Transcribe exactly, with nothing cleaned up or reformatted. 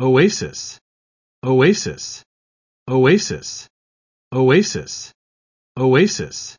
Oasis, Oasis, Oasis, Oasis, Oasis.